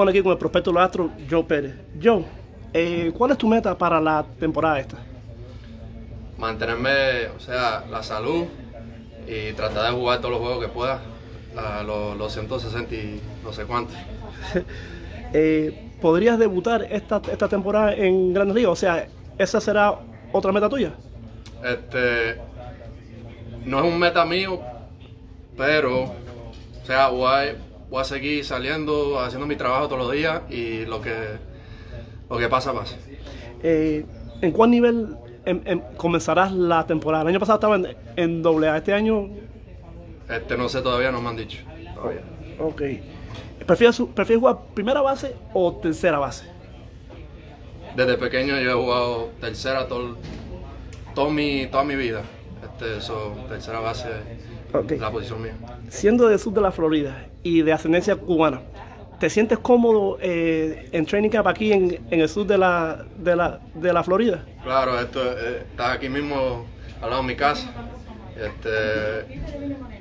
pone aquí con el prospecto de los Astros, Joe Pérez. Joe, ¿cuál es tu meta para la temporada esta? Mantenerme, la salud y tratar de jugar todos los juegos que pueda, los 160 y no sé cuántos. ¿Podrías debutar esta temporada en Grandes Ligas? ¿Esa será otra meta tuya? No es un meta mío, pero voy a seguir saliendo, haciendo mi trabajo todos los días y lo que pasa, pasa. ¿En cuál nivel comenzarás la temporada? El año pasado estaba en AA, ¿este año? No sé, todavía no me han dicho. Todavía. Ok. ¿Prefieres jugar primera base o tercera base? Desde pequeño yo he jugado tercera toda mi vida. Tercera base es la posición mía. Siendo del sur de la Florida y de ascendencia cubana, ¿te sientes cómodo en training camp aquí en el sur de la Florida? Claro, está aquí mismo al lado de mi casa.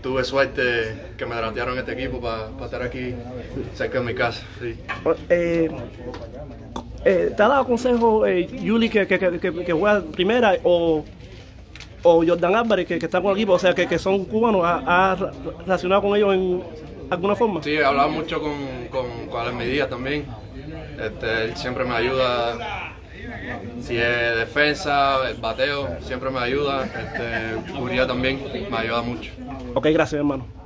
Tuve suerte que me draftearon este equipo para estar aquí cerca de mi casa. Sí. ¿Te ha dado consejo Yuli que juega primera o Yordan Álvarez que está con el equipo, que son cubanos? ¿Ha relacionado con ellos en alguna forma? Sí, he hablado mucho con Almeida también. Él siempre me ayuda. Si es defensa, el bateo, siempre me ayuda. Curia también me ayuda mucho. Ok, gracias, hermano.